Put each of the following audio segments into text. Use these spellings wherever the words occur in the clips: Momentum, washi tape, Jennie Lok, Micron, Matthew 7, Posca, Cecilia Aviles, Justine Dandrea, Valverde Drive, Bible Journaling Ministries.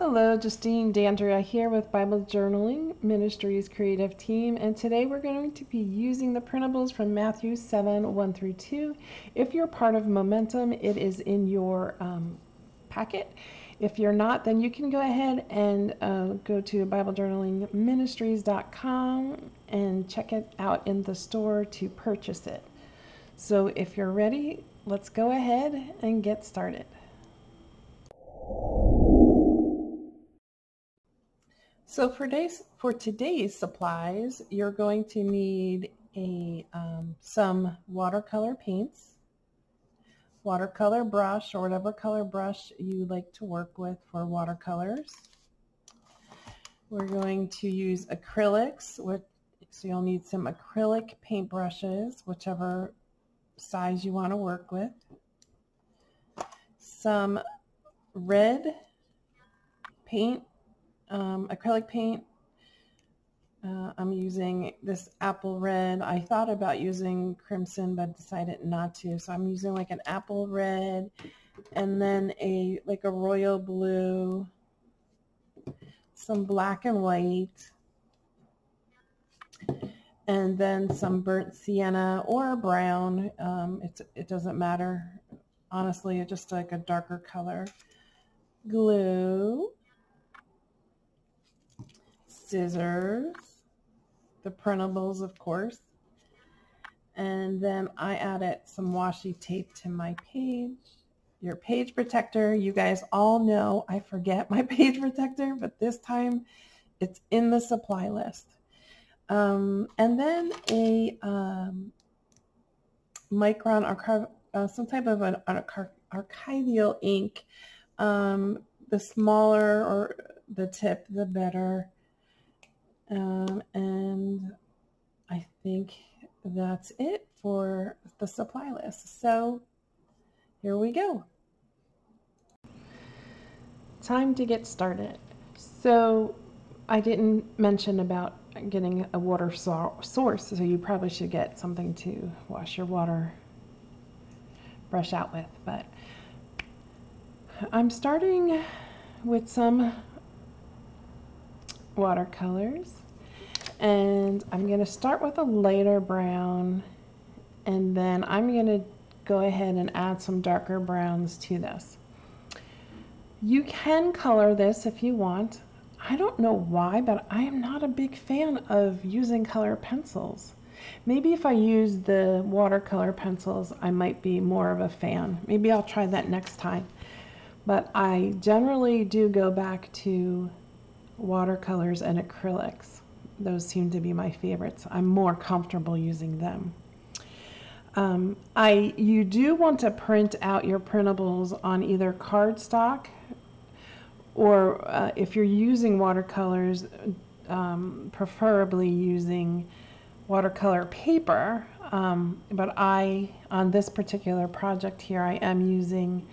Hello, Justine Dandrea here with Bible Journaling Ministries Creative Team, and today we're going to be using the printables from Matthew 7, 1 through 2. If you're part of Momentum, it is in your packet. If you're not, then you can go ahead and go to BibleJournalingMinistries.com and check it out in the store to purchase it. So if you're ready, let's go ahead and get started. So for today's supplies, you're going to need some watercolor paints, watercolor brush, or whatever color brush you like to work with for watercolors. We're going to use acrylics, so you'll need some acrylic paint brushes, whichever size you want to work with. Some red paint. Acrylic paint. I'm using this apple red. I thought about using crimson but decided not to, so I'm using like an apple red and then like a royal blue, some black and white, and then some burnt sienna or brown. It doesn't matter, honestly. It's just like a darker color. Glue, scissors, the printables of course, and then I added some washi tape to my page. Your page protector, you guys all know I forget my page protector, but this time it's in the supply list. And then a Micron archive, some type of an archival ink. The smaller or the tip, the better. And I think that's it for the supply list. So here we go. Time to get started. So I didn't mention about getting a water source, so you probably should get something to wash your water brush out with, but I'm starting with some watercolors, and I'm going to start with a lighter brown, and then I'm going to go ahead and add some darker browns to this. You can color this if you want. I don't know why, but I am not a big fan of using color pencils. Maybe if I use the watercolor pencils, I might be more of a fan. Maybe I'll try that next time. But I generally do go back to watercolors and acrylics. Those seem to be my favorites. I'm more comfortable using them. You do want to print out your printables on either cardstock or if you're using watercolors, preferably using watercolor paper. But on this particular project here, I am using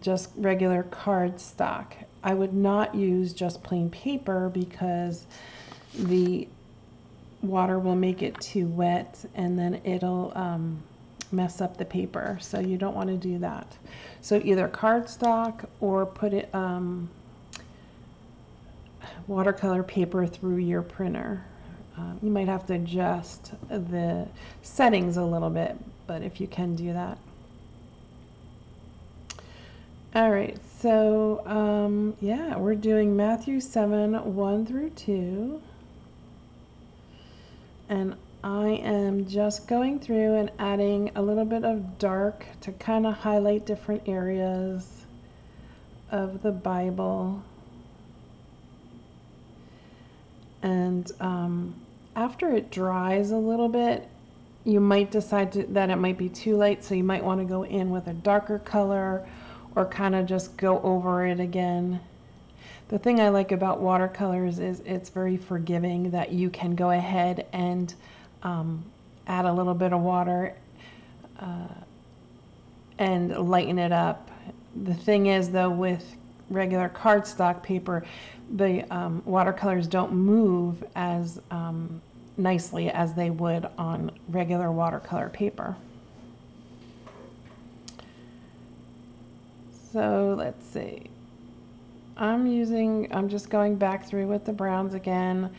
just regular cardstock. I would not use just plain paper because the water will make it too wet and then it'll mess up the paper. So you don't want to do that. So either cardstock or put it watercolor paper through your printer. You might have to adjust the settings a little bit, but if you can do that. All right, so yeah, we're doing Matthew 7, 1 through 2. And I am just going through and adding a little bit of dark to kind of highlight different areas of the Bible. And after it dries a little bit, you might decide that it might be too light, so you might want to go in with a darker color, or kind of just go over it again. The thing I like about watercolors is it's very forgiving, that you can go ahead and add a little bit of water and lighten it up. The thing is though, with regular cardstock paper, the watercolors don't move as nicely as they would on regular watercolor paper. So let's see. I'm just going back through with the browns again.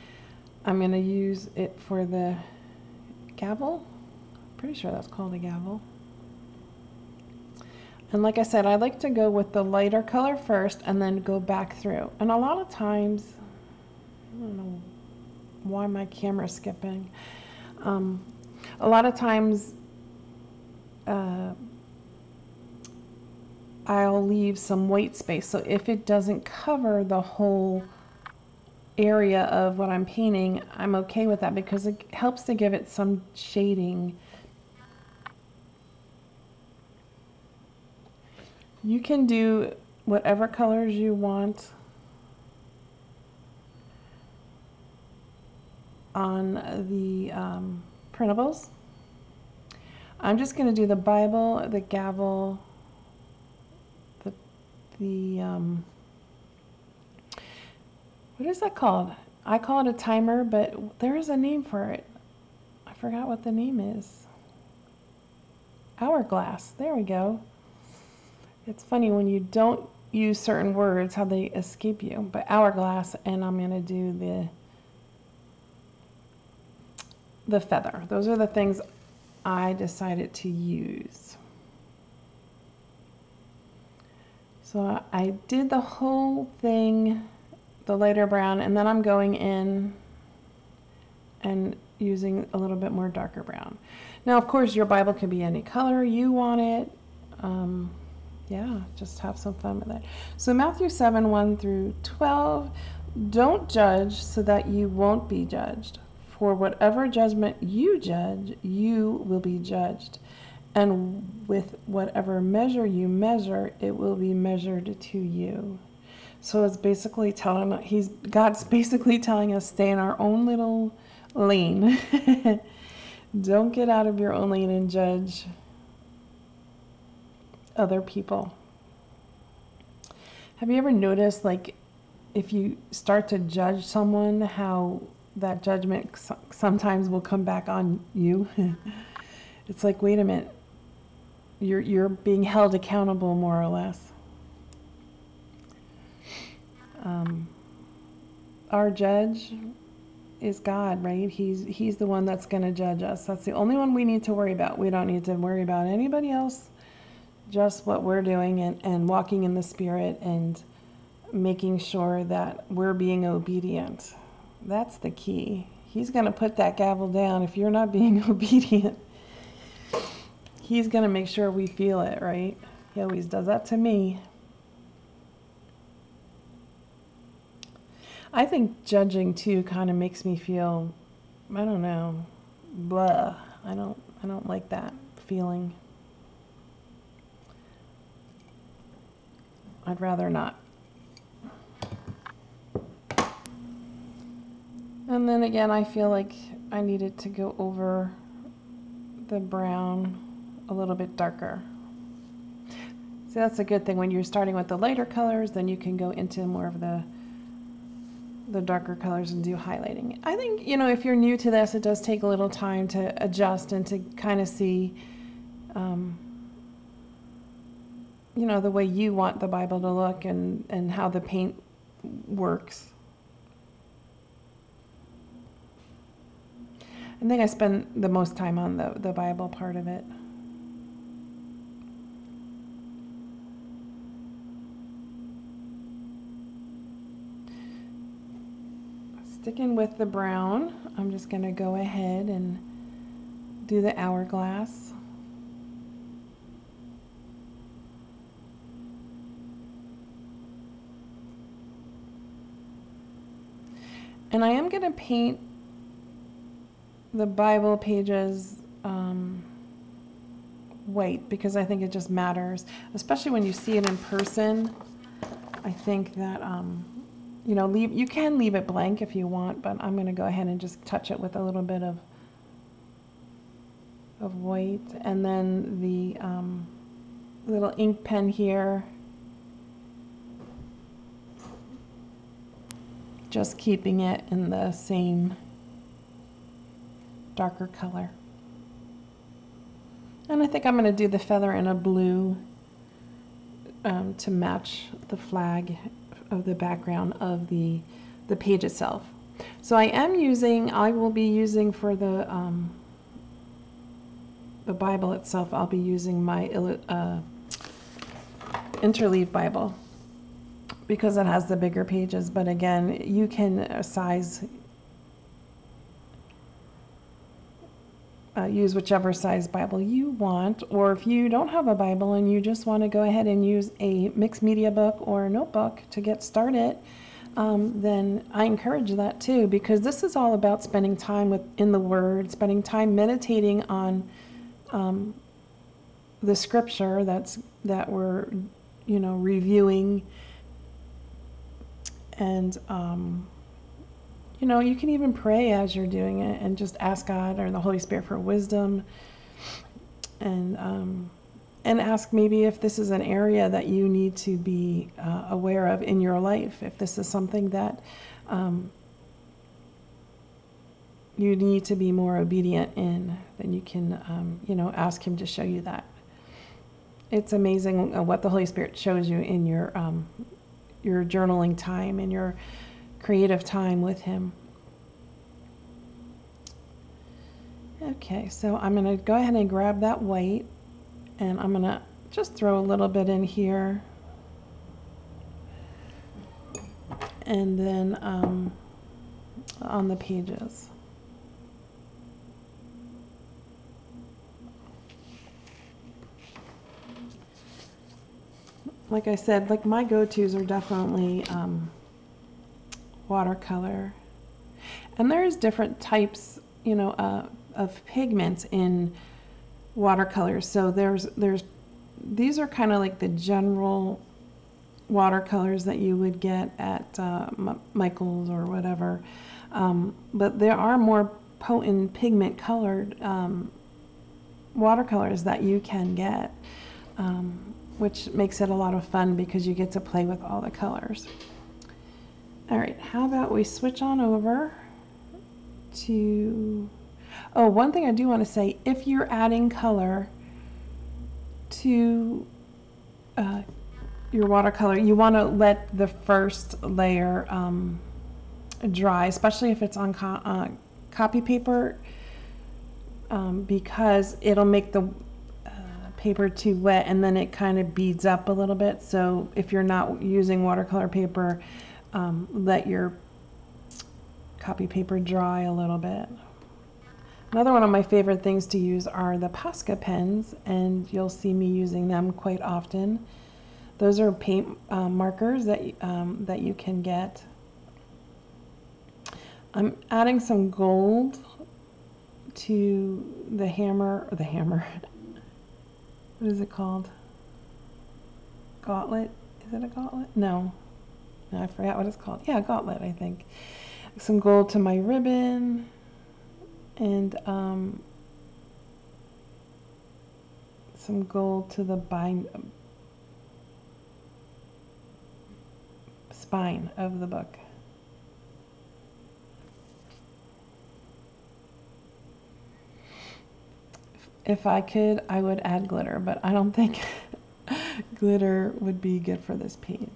I'm going to use it for the gavel. I'm pretty sure that's called a gavel. And like I said, I like to go with the lighter color first and then go back through. And a lot of times, I don't know why my camera's skipping. A lot of times I'll leave some white space. So if it doesn't cover the whole area of what I'm painting, I'm okay with that because it helps to give it some shading. You can do whatever colors you want on the printables. I'm just going to do the Bible, the gavel, the what is that called? I call it a timer, but there is a name for it. I forgot what the name is. Hourglass. There we go. It's funny when you don't use certain words how they escape you. But hourglass, and I'm going to do the feather. Those are the things I decided to use. So I did the whole thing, the lighter brown, and then I'm going in and using a little bit more darker brown. Now, of course, your Bible can be any color you want it. Yeah, just have some fun with it. So Matthew 7, 1 through 12, don't judge so that you won't be judged. For whatever judgment you judge, you will be judged. And with whatever measure you measure, it will be measured to you. So it's basically telling, God's basically telling us, stay in our own little lane. Don't get out of your own lane and judge other people. Have you ever noticed, like, if you start to judge someone, how that judgment sometimes will come back on you? It's like, wait a minute, you're being held accountable, more or less. Our judge is God, right? He's the one that's going to judge us. That's the only one we need to worry about. We don't need to worry about anybody else, just what we're doing and walking in the Spirit and making sure that we're being obedient. That's the key. He's going to put that gavel down if you're not being obedient. He's going to make sure we feel it, right? He always does that to me. I think judging too kind of makes me feel, I don't know, blah. I don't like that feeling. I'd rather not. And then again, I feel like I needed to go over the brown a little bit darker. So that's a good thing. When you're starting with the lighter colors, then you can go into more of the darker colors and do highlighting. I think, you know, if you're new to this, it does take a little time to adjust and to kind of see, you know, the way you want the Bible to look and how the paint works. I think I spend the most time on the Bible part of it. Sticking with the brown, I'm just going to go ahead and do the hourglass. And I am going to paint the Bible pages white because I think it just matters, especially when you see it in person. I think that, you know, you can leave it blank if you want, but I'm going to go ahead and just touch it with a little bit of white. And then the little ink pen here. Just keeping it in the same darker color. And I think I'm going to do the feather in a blue to match the flag of the background of the page itself. So I will be using for the Bible itself, I'll be using my interleaf Bible because it has the bigger pages, but again, you can use whichever size Bible you want, or if you don't have a Bible and you just want to go ahead and use a mixed media book or a notebook to get started, then I encourage that too, because this is all about spending time in the Word, spending time meditating on the Scripture that we're, you know, reviewing, and you know, you can even pray as you're doing it and just ask God or the Holy Spirit for wisdom, and ask maybe if this is an area that you need to be aware of in your life, if this is something that you need to be more obedient in, then you can, you know, ask Him to show you that. It's amazing what the Holy Spirit shows you in your journaling time and your creative time with Him. Okay, so I'm going to go ahead and grab that white, and I'm going to just throw a little bit in here, and then on the pages. Like I said, like my go-tos are definitely watercolor, and there's different types, you know, of pigments in watercolors. So these are kind of like the general watercolors that you would get at Michael's or whatever, but there are more potent pigment colored watercolors that you can get, which makes it a lot of fun because you get to play with all the colors. All right, how about we switch on over to... Oh, one thing I do want to say, if you're adding color to your watercolor, you want to let the first layer dry, especially if it's on copy paper, because it'll make the paper too wet, and then it kind of beads up a little bit. So if you're not using watercolor paper, let your copy paper dry a little bit. Another one of my favorite things to use are the Posca pens, and you'll see me using them quite often. Those are paint markers that you can get. I'm adding some gold to the hammer, or the hammer. What is it called? Gauntlet? Is it a gauntlet? No. I forgot what it's called. Yeah, gauntlet, I think. Some gold to my ribbon, and some gold to the spine of the book. If I could, I would add glitter, but I don't think glitter would be good for this page.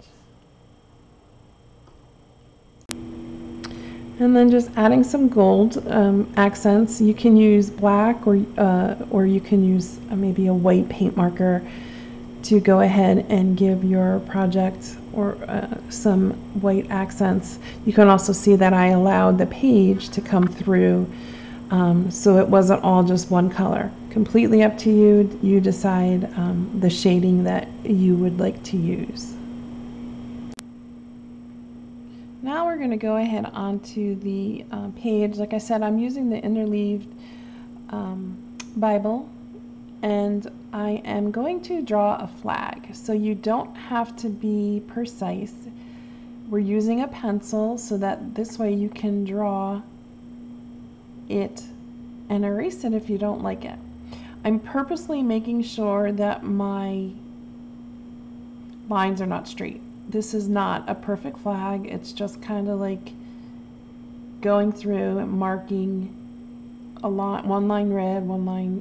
And then just adding some gold accents. You can use black, or you can use maybe a white paint marker to go ahead and give your project or some white accents. You can also see that I allowed the page to come through, so it wasn't all just one color. Completely up to you. You decide the shading that you would like to use. Now we're going to go ahead onto the page. Like I said, I'm using the interleaved Bible, and I am going to draw a flag. So you don't have to be precise. We're using a pencil so that this way you can draw it and erase it if you don't like it. I'm purposely making sure that my lines are not straight. This is not a perfect flag. It's just kind of like going through and marking a lot, one line red, one line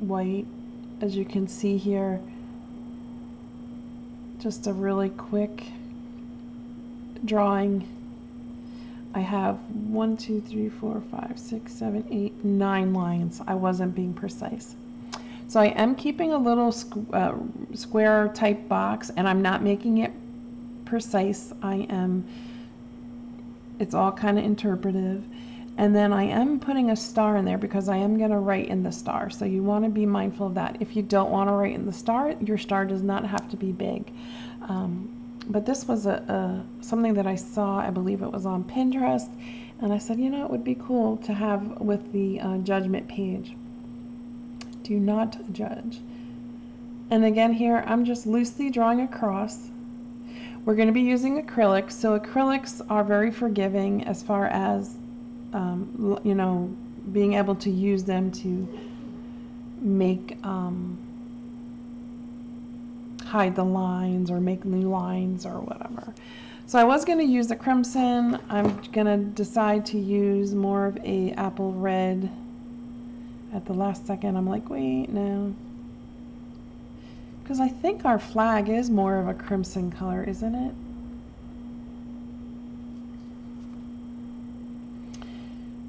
white, as you can see here. Just a really quick drawing. I have 9 lines. I wasn't being precise. So I am keeping a little square type box, and I'm not making it precise. It's all kind of interpretive. And then I am putting a star in there because I am going to write in the star. So you want to be mindful of that. If you don't want to write in the star, your star does not have to be big. But this was something that I saw, I believe it was on Pinterest, and I said, you know, it would be cool to have with the judgment page. Do not judge. And again here, I'm just loosely drawing a cross. We're going to be using acrylics, so acrylics are very forgiving as far as, you know, being able to use them to make... hide the lines or make new lines or whatever. So I was going to use the crimson. I'm going to decide to use more of a apple red at the last second. I'm like, wait, no. Because I think our flag is more of a crimson color, isn't it?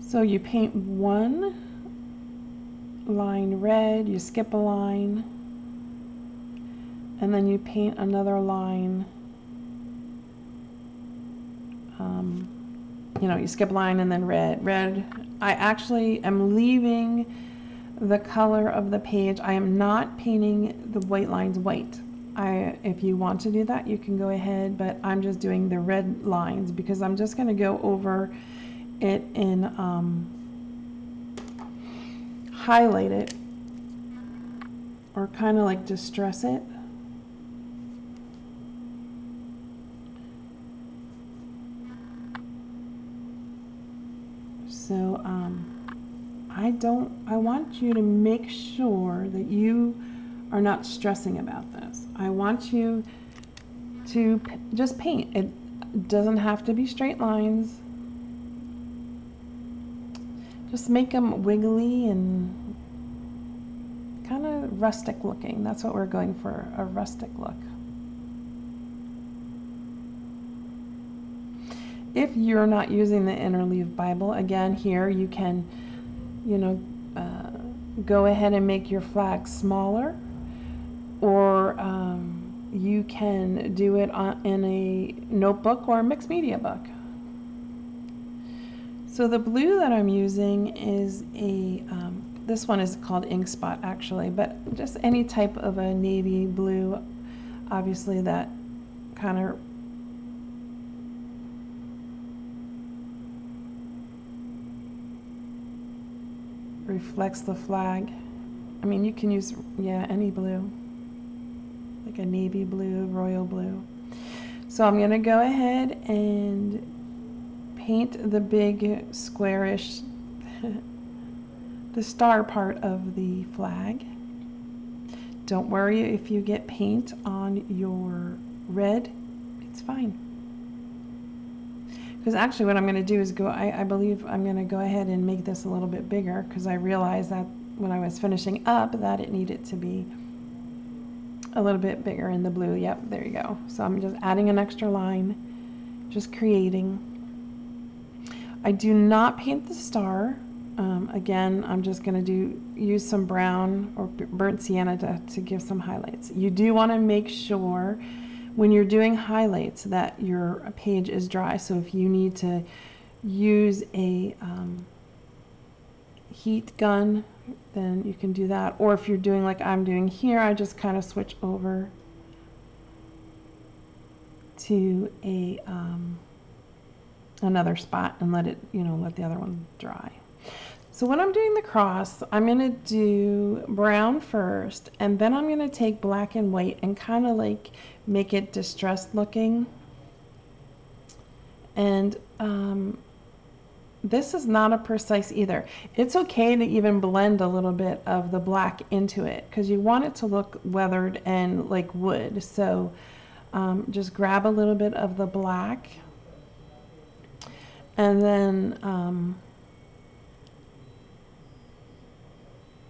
So you paint one line red, you skip a line, and then you paint another line, you know, you skip line and then red, red. I actually am leaving the color of the page. I am not painting the white lines white. If you want to do that, you can go ahead, but I'm just doing the red lines because I'm just gonna go over it and highlight it or kind of like distress it. So I want you to make sure that you are not stressing about this. I want you to just paint. It doesn't have to be straight lines. Just make them wiggly and kind of rustic looking. That's what we're going for, a rustic look. If you're not using the interleaf Bible, again here you can, you know, go ahead and make your flag smaller, or you can do it in a notebook or a mixed media book. So the blue that I'm using is a, this one is called Ink Spot actually, but just any type of a navy blue, obviously that kind of reflects the flag. I mean, you can use, yeah, any blue, like a navy blue, royal blue. So I'm gonna go ahead and paint the big squarish, the star part of the flag. Don't worry if you get paint on your red, it's fine. Because actually what I'm going to do is go, I believe I'm going to go ahead and make this a little bit bigger because I realized that when I was finishing up that it needed to be a little bit bigger in the blue. Yep, there you go. So I'm just adding an extra line, just creating. I do not paint the star. Again, I'm just going to use some brown or burnt sienna to give some highlights. You do want to make sure when you're doing highlights that your page is dry, so if you need to use a heat gun, then you can do that, or if you're doing like I'm doing here, I just kind of switch over to a another spot and let it, you know, let the other one dry. So when I'm doing the cross, I'm going to do brown first, and then I'm going to take black and white and kind of like make it distressed looking. And this is not a precise either. It's okay to even blend a little bit of the black into it because you want it to look weathered and like wood. So just grab a little bit of the black and then...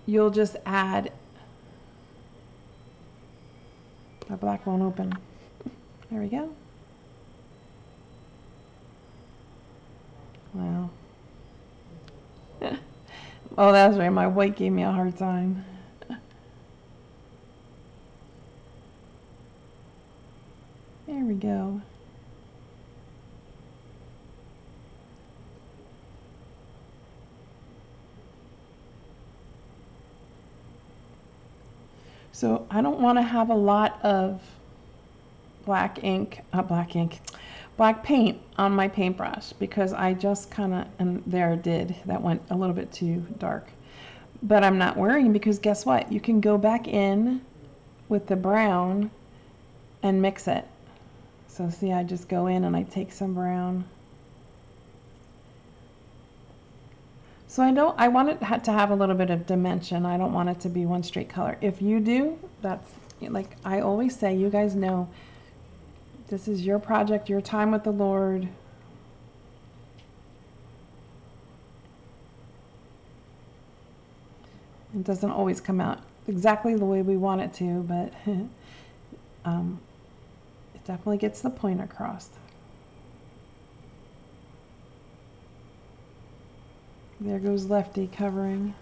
you'll just add, that black won't open, there we go. Oh, that's right. My weight gave me a hard time. There we go. So I don't want to have a lot of black paint on my paintbrush, because I just kind of, and there it did, that went a little bit too dark. But I'm not worrying, because guess what? You can go back in with the brown and mix it. So see, I just go in and I take some brown. So I want it to have a little bit of dimension. I don't want it to be one straight color. If you do, that's, like I always say, you guys know, this is your project, your time with the Lord. It doesn't always come out exactly the way we want it to, but it definitely gets the point across. There goes Lefty covering.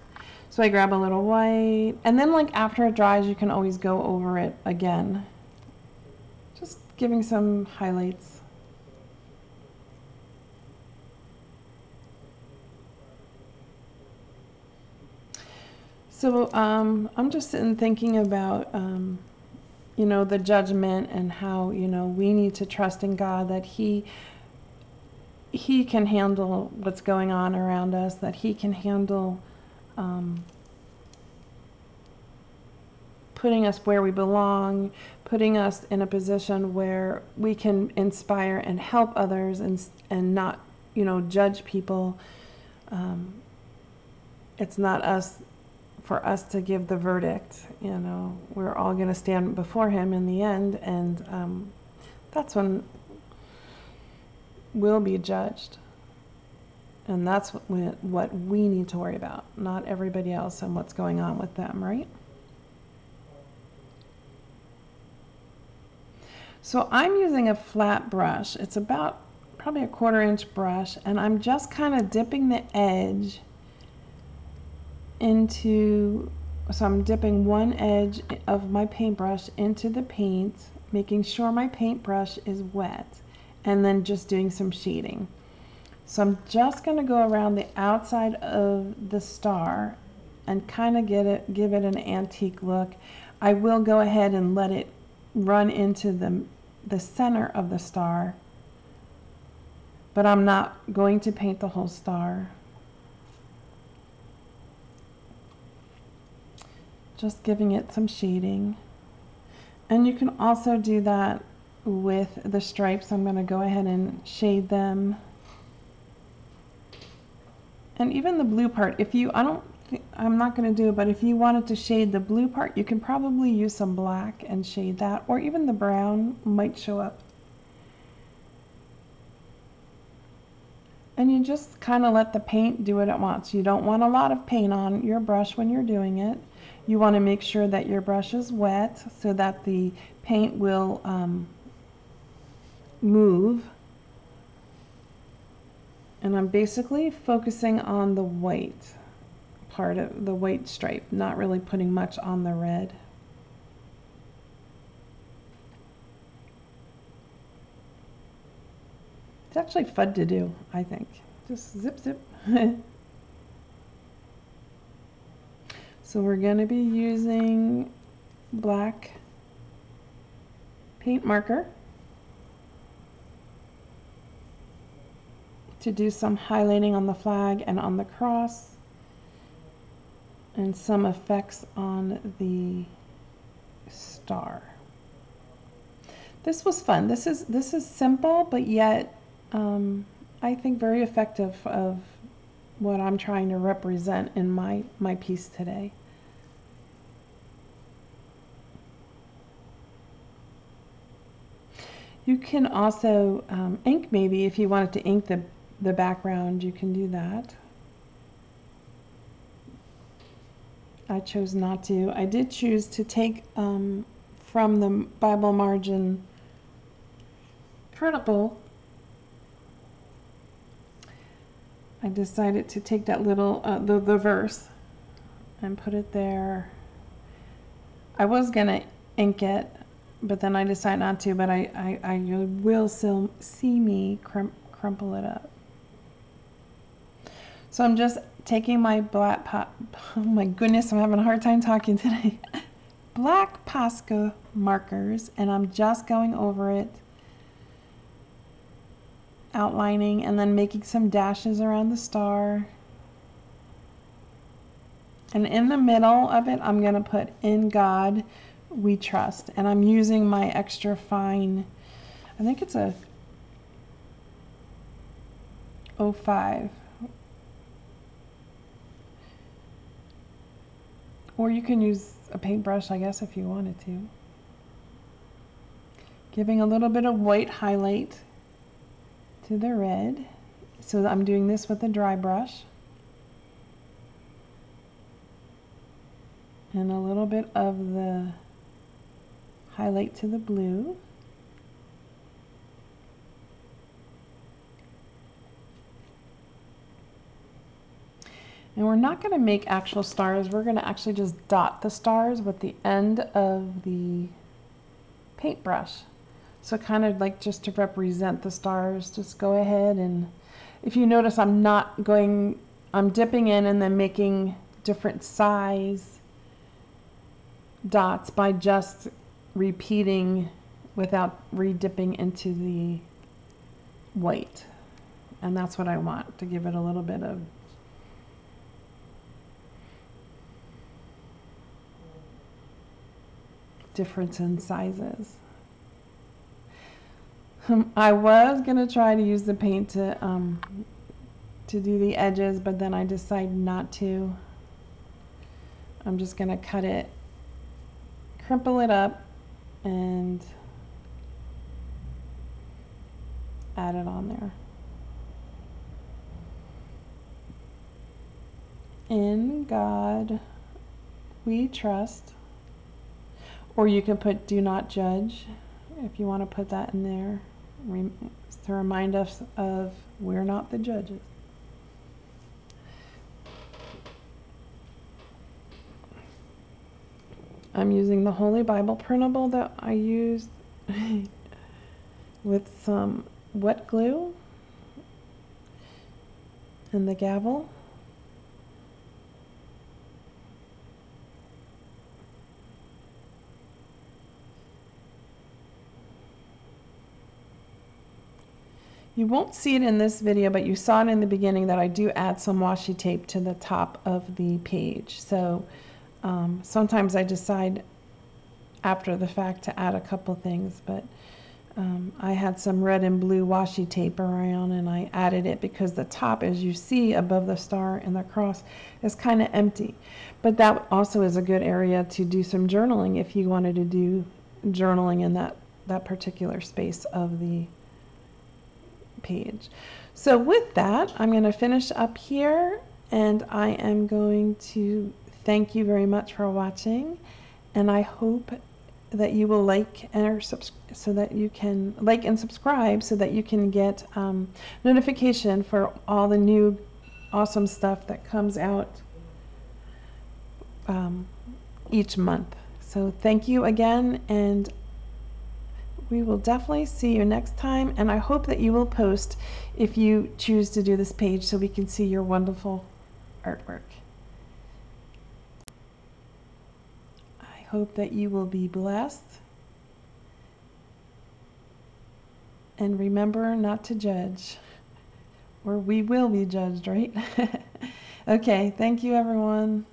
So I grab a little white, and then like after it dries, you can always go over it again. Just giving some highlights. So I'm just sitting thinking about, you know, the judgment and how, you know, we need to trust in God that He can handle what's going on around us, that He can handle putting us where we belong, putting us in a position where we can inspire and help others and not, you know, judge people. It's not for us to give the verdict, you know. We're all going to stand before Him in the end, and that's when we'll be judged, and that's what we need to worry about, not everybody else and what's going on with them, right? So I'm using a flat brush. It's about probably a 1/4 inch brush, and I'm just kind of dipping the edge into, so I'm dipping one edge of my paintbrush into the paint, making sure my paintbrush is wet, and then just doing some shading. So I'm just going to go around the outside of the star and kind of give it an antique look. I will go ahead and let it run into the center of the star, but I'm not going to paint the whole star. Just giving it some shading. And you can also do that with the stripes. I'm going to go ahead and shade them, and even the blue part, if you, I'm not going to do it, but if you wanted to shade the blue part, you can probably use some black and shade that, or even the brown might show up. And you just kind of let the paint do it at once. You don't want a lot of paint on your brush when you're doing it. You want to make sure that your brush is wet so that the paint will move. And I'm basically focusing on the white part of the white stripe, not really putting much on the red. It's actually fun to do, I think. Just zip, zip. So we're going to be using black paint marker to do some highlighting on the flag and on the cross, and some effects on the star. This was fun. This is simple, but yet I think very effective of what I'm trying to represent in my piece today. You can also ink, maybe if you wanted to ink the background, you can do that. I chose not to. I did choose to take from the Bible margin printable I decided to take that little, the verse and put it there. I was going to ink it, but then I decided not to, but I will still see me crumple it up. So I'm just taking my black oh my goodness, I'm having a hard time talking today. Black Posca markers, and I'm just going over it, outlining and then making some dashes around the star. And in the middle of it, I'm going to put "In God We Trust," and I'm using my extra fine, I think it's a 05. Or you can use a paintbrush, I guess, if you wanted to. Giving a little bit of white highlight to the red. So I'm doing this with a dry brush. And a little bit of the highlight to the blue. And we're not going to make actual stars. We're going to actually just dot the stars with the end of the paintbrush. So kind of like just to represent the stars, just go ahead and, if you notice, I'm not going, I'm dipping in and then making different size dots by just repeating without re-dipping into the white. And that's what I want, to give it a little bit of difference in sizes. I was going to try to use the paint to do the edges, but then I decided not to. I'm just going to cut it, crumple it up, and add it on there. In God We Trust. Or you can put "Do Not Judge" if you want to put that in there, to remind us of we're not the judges. I'm using the Holy Bible printable that I used with some wet glue and the gavel. You won't see it in this video, but you saw it in the beginning that I do add some washi tape to the top of the page. So sometimes I decide after the fact to add a couple things, but I had some red and blue washi tape around and I added it because the top, as you see above the star and the cross, is kind of empty. But that also is a good area to do some journaling if you wanted to do journaling in that particular space of the page. So with that, I'm going to finish up here, and I am going to thank you very much for watching, and I hope that you will like and subscribe so that you can get notification for all the new awesome stuff that comes out each month. So thank you again, and we will definitely see you next time, and I hope that you will post if you choose to do this page so we can see your wonderful artwork. I hope that you will be blessed, and remember not to judge, or we will be judged, right? Okay, thank you everyone.